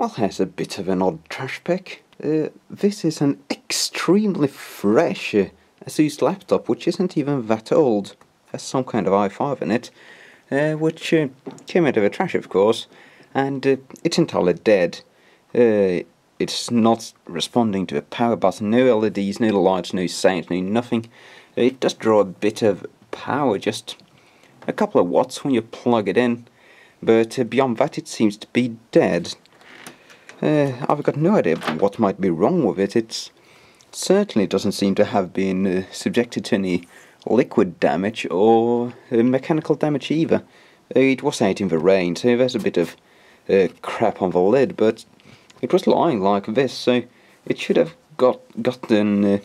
Well, here's a bit of an odd trash pick. This is an extremely fresh ASUS laptop, which isn't even that old. Has some kind of i5 in it, which came out of a trash, of course, and it's entirely dead. It's not responding to a power button, no LEDs, no lights, no sound, no nothing. It does draw a bit of power, just a couple of watts when you plug it in, but beyond that it seems to be dead. I've got no idea what might be wrong with it. It certainly doesn't seem to have been subjected to any liquid damage or mechanical damage either. It was out in the rain, so there's a bit of crap on the lid, but it was lying like this, so it should have gotten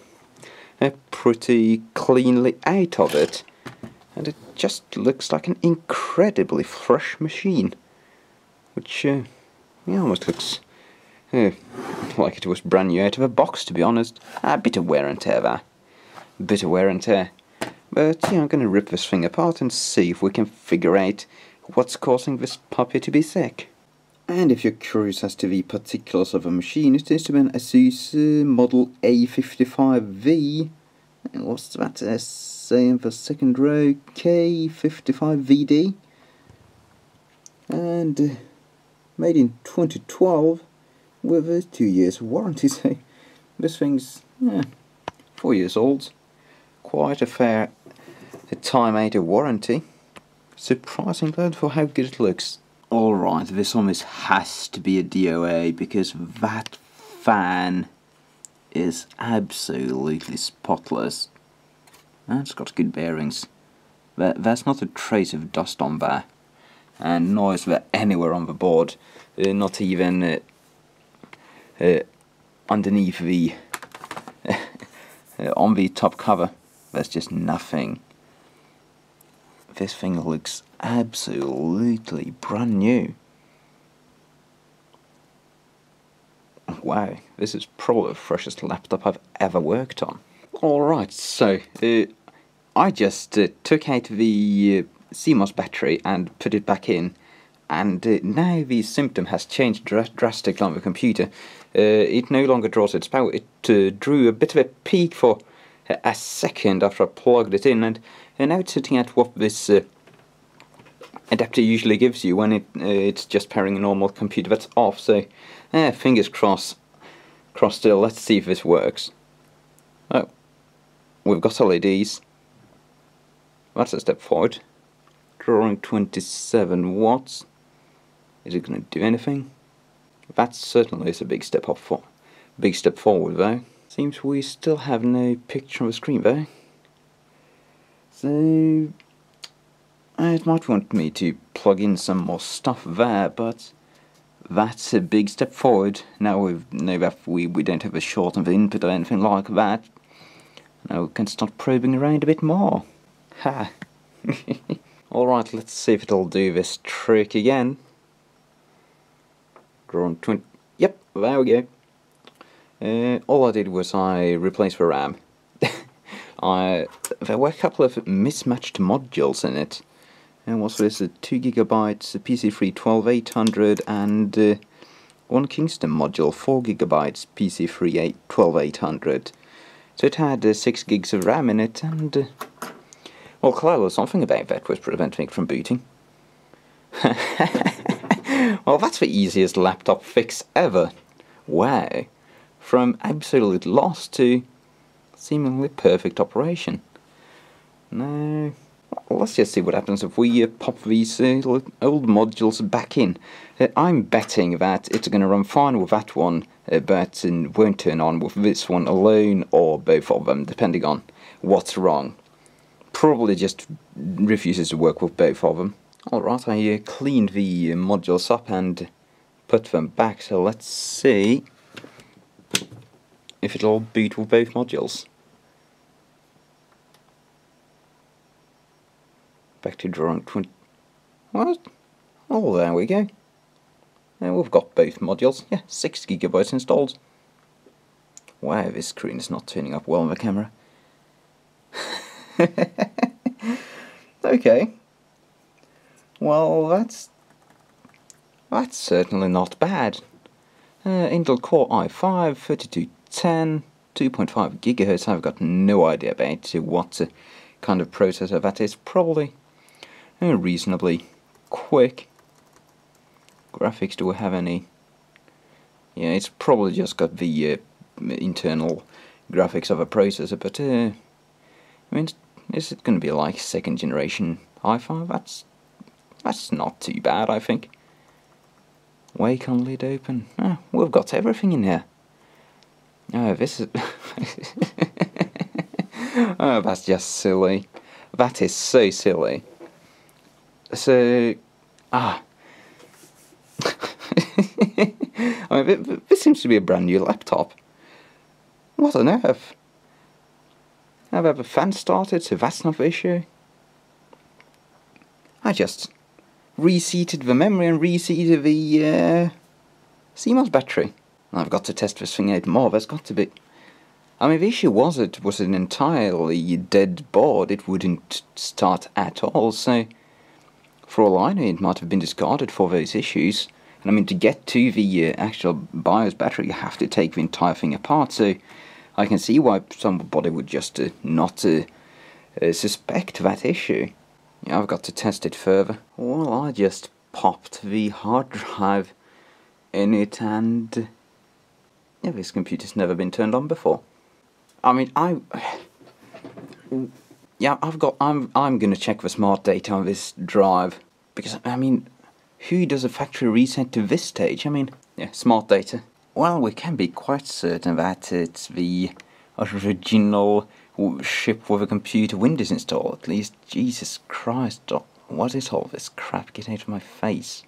pretty cleanly out of it. And it just looks like an incredibly fresh machine, which yeah, almost looks like it was brand new out of a box, to be honest. A bit of wear and tear there. Bit of wear and tear. But yeah, I'm gonna rip this thing apart and see if we can figure out what's causing this puppy to be sick. And if you're curious as to the particulars of a machine, it is to be an ASUS model A55V. What's that? Say in the second row, K55VD. And made in 2012 with a 2 years warranty, so this thing's 4 years old. Quite a fair time out of warranty. Surprising though for how good it looks. Alright, this almost has to be a DOA because that fan is absolutely spotless. And it's got good bearings. There's not a trace of dust on there. And nor is there anywhere on the board. Not even underneath the... on the top cover. There's just nothing. This thing looks absolutely brand new. Wow, this is probably the freshest laptop I've ever worked on. Alright, so I just took out the CMOS battery and put it back in, and now the symptom has changed drastically on the computer. It no longer draws its power. It drew a bit of a peak for a second after I plugged it in, and now it's sitting at what this adapter usually gives you when it's just pairing a normal computer that's off, so fingers crossed still. Let's see if this works. Oh, we've got LEDs. That's a step forward. Drawing 27 watts. Is it going to do anything? That certainly is a big step up for, big step forward though. Seems we still have no picture on the screen though. So it might want me to plug in some more stuff there, but that's a big step forward. Now we know that we don't have a short of input or anything like that. Now we can start probing around a bit more. Ha! Alright, let's see if it'll do this trick again. Drawn 20... Yep, there we go. All I did was I replaced the RAM. There were a couple of mismatched modules in it. And what's this? A 2 GB PC3 12800 and one Kingston module, 4 GB PC3 12800. So it had 6 gigs of RAM in it, and well, clearly something about that was preventing it from booting. Well, that's the easiest laptop fix ever. Wow. From absolute loss to seemingly perfect operation. No. Let's just see what happens if we pop these old modules back in. I'm betting that it's going to run fine with that one, but won't turn on with this one alone or both of them, depending on what's wrong. Probably just refuses to work with both of them. Alright, I cleaned the modules up and put them back, so let's see if it'll boot with both modules. Back to drawing 20... What? Oh, there we go. And we've got both modules. Yeah, 6 GB installed. Wow, this screen is not turning up well on the camera. Okay. Well, that's certainly not bad. Intel Core i5-3210M, 2.5 GHz. I've got no idea about what kind of processor that is. Probably reasonably quick. Graphics, do we have any? Yeah, it's probably just got the internal graphics of a processor, but I mean, is it going to be like second generation i5? That's not too bad, I think. Wake on lid open. Oh, we've got everything in here. Oh, this is... oh, that's just silly. That is so silly. So... ah... I mean, this seems to be a brand new laptop. What on earth? I've had a fan started, so that's not the issue. I just reseated the memory and reseated the CMOS battery. I've got to test this thing out more. There's got to be... I mean, the issue was it was an entirely dead board. It wouldn't start at all, so... for all I know, it might have been discarded for those issues. I mean, to get to the actual BIOS battery, you have to take the entire thing apart, so I can see why somebody would just not suspect that issue. Yeah, I've got to test it further. Well, I just popped the hard drive in it, and yeah, this computer's never been turned on before. I mean, yeah, I'm gonna check the smart data on this drive, because I mean, who does a factory reset to this stage? I mean, yeah, smart data. Well, we can be quite certain that it's the original ship with a computer Windows installed. At least, Jesus Christ, what is all this crap? Get out of my face.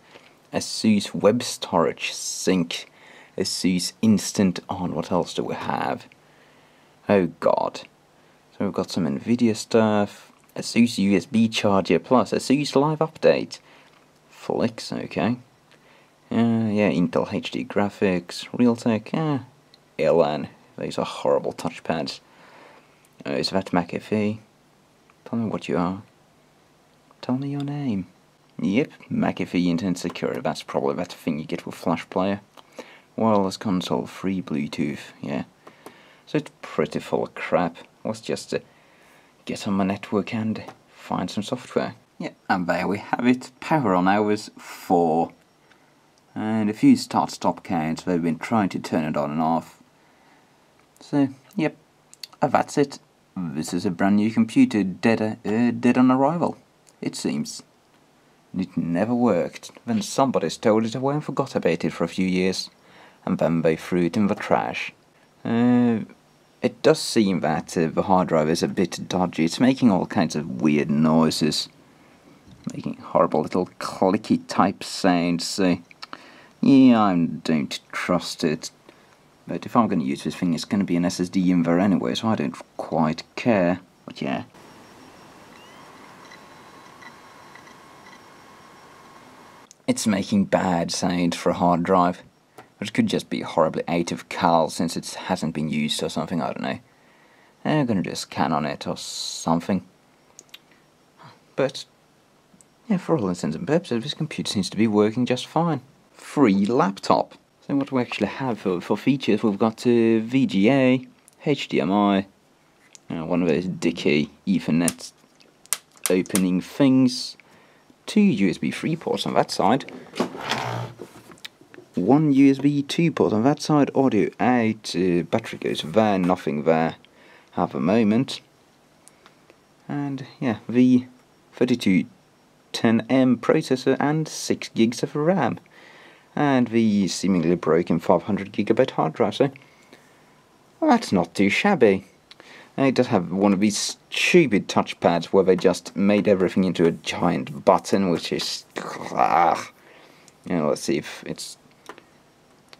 ASUS Web Storage Sync. ASUS Instant On. What else do we have? Oh, God. So we've got some Nvidia stuff. ASUS USB Charger Plus. ASUS Live Update. Flex, okay. Yeah, Intel HD graphics, Realtek, Elan. These are horrible touchpads. Is that McAfee? Tell me what you are. Tell me your name. Yep, McAfee Internet Security. That's probably that thing you get with Flash Player. Wireless console, free Bluetooth, yeah. So it's pretty full of crap. Let's just get on my network and find some software. Yeah, and there we have it. Power on hours 4. And a few start-stop counts. They've been trying to turn it on and off. So, yep. That's it. This is a brand new computer, dead on arrival. It seems. It never worked. Then somebody stole it away and forgot about it for a few years. And then they threw it in the trash. It does seem that the hard drive is a bit dodgy. It's making all kinds of weird noises. Making horrible little clicky type sounds, so yeah, I don't trust it. But if I'm going to use this thing, it's going to be an SSD in there anyway, so I don't quite care. But yeah. It's making bad sounds for a hard drive. But it could just be horribly out of cal since it hasn't been used or something, I don't know. I'm going to do a scan on it or something. But... yeah, for all intents and purposes, this computer seems to be working just fine. Free laptop! So what do we actually have for features? We've got VGA, HDMI, one of those dicky Ethernet opening things, 2 USB 3 ports on that side, 1 USB 2 port on that side, audio out, battery goes there, nothing there at the moment. And yeah, the 3210M processor and 6 gigs of RAM and the seemingly broken 500 GB hard drive, so that's not too shabby. It does have one of these stupid touchpads where they just made everything into a giant button, which is let's see if it's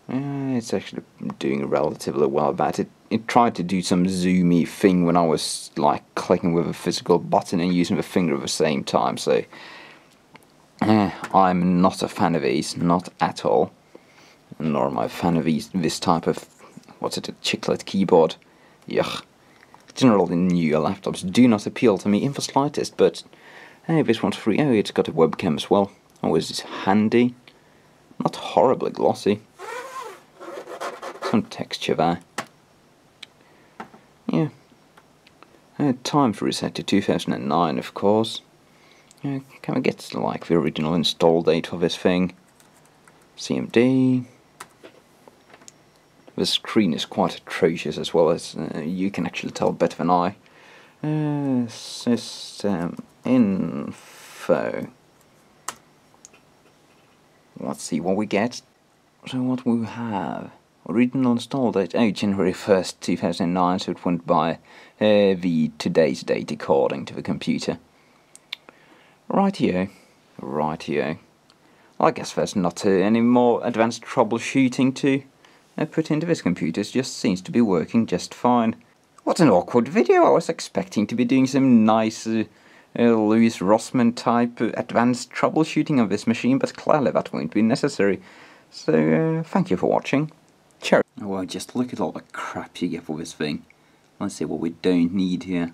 actually doing relatively well. That it tried to do some zoomy thing when I was like clicking with a physical button and using the finger at the same time, so I'm not a fan of these, not at all. Nor am I a fan of this type of, what's it, a chiclet keyboard. Yuck. Generally newer laptops do not appeal to me in the slightest, but hey, this one's free. Oh, it's got a webcam as well. Always handy. Not horribly glossy. some texture there. Yeah, I had time for his head to 2009, of course. Yeah, can we get like the original install date of this thing? CMD. The screen is quite atrocious, as well as you can actually tell better than I. System info. Let's see what we get. So what we have, original install date, oh, January 1st, 2009, so it went by the today's date according to the computer. Rightio, rightio. Well, I guess there's not any more advanced troubleshooting to put into this computer. It just seems to be working just fine. What an awkward video, I was expecting to be doing some nice Lewis Rossman type advanced troubleshooting of this machine, but clearly that won't be necessary. So, thank you for watching. Cheers. Well, just look at all the crap you get for this thing. Let's see what we don't need here.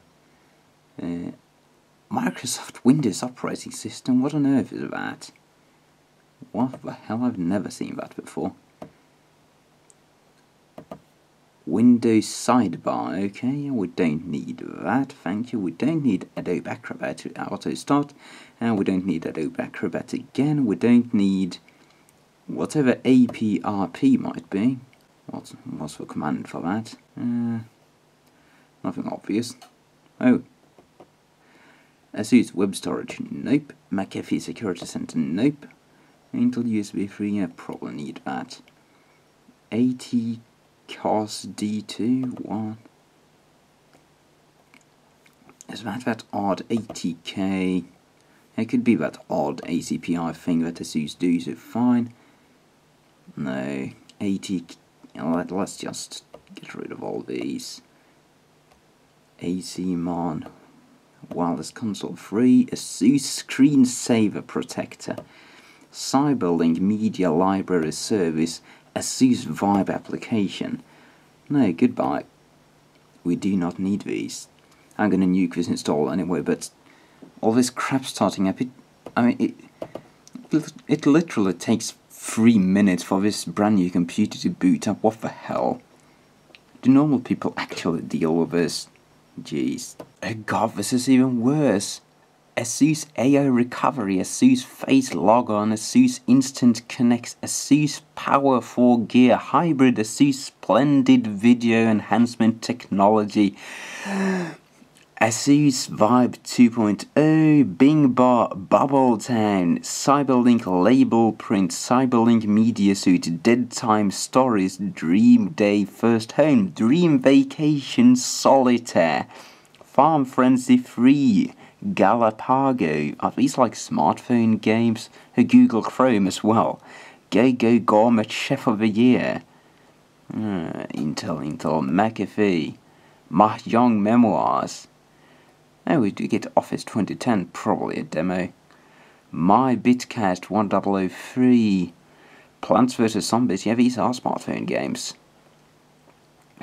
Microsoft Windows operating system, what on earth is that? What the hell, I've never seen that before. Windows sidebar, okay, we don't need that, thank you. We don't need Adobe Acrobat to auto-start, and we don't need Adobe Acrobat again. We don't need whatever APRP might be. What's the command for that? Nothing obvious. Oh. ASUS web storage, nope. McAfee security center, nope. Intel USB 3, I probably need that. ATCOS D2, what? Is that odd ATK? It could be that odd ACPI thing that ASUS do, so fine. No, ATK, let's just get rid of all these. ACMon, wireless console free, ASUS screensaver protector, Cyberlink media library service, ASUS Vibe application. No, goodbye. We do not need these. I'm gonna nuke this install anyway, but all this crap starting up, it literally takes 3 minutes for this brand new computer to boot up. What the hell? Do normal people actually deal with this? Jeez. Oh god, this is even worse. ASUS AI recovery, ASUS face logon, ASUS instant connects, ASUS power 4 gear hybrid, ASUS splendid video enhancement technology, ASUS Vibe 2.0, Bing Bar, Bubble Town, Cyberlink Label Print, Cyberlink Media Suite, Dead Time Stories, Dream Day First Home, Dream Vacation Solitaire, Farm Frenzy 3, Galapago, are these like smartphone games? Google Chrome as well, Go Go Gourmet Chef of the Year, Intel, McAfee, Mahjong Memoirs. Oh, we do get Office 2010, probably a demo. My Bitcast 1003, Plants vs Zombies, yeah, these are smartphone games.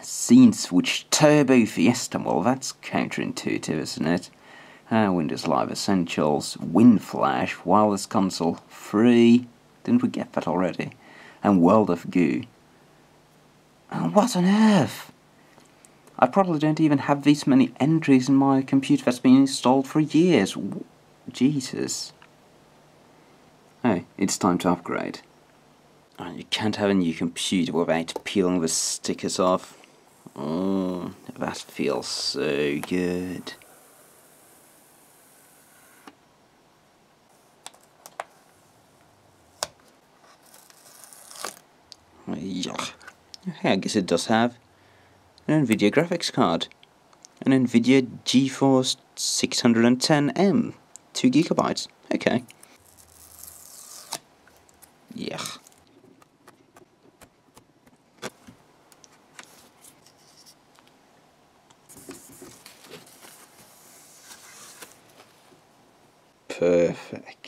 Scene Switch Turbo Fiesta, well, that's counterintuitive, isn't it? Windows Live Essentials, WinFlash, Wireless Console Free, didn't we get that already? And World of Goo. And what on earth? I probably don't even have this many entries in my computer that's been installed for years. Jesus. Oh, it's time to upgrade. Oh, you can't have a new computer without peeling the stickers off. Oh, that feels so good. Yuck. Okay, I guess it does have an Nvidia graphics card, an Nvidia GeForce 610M, 2GB, okay. Yeah. Perfect.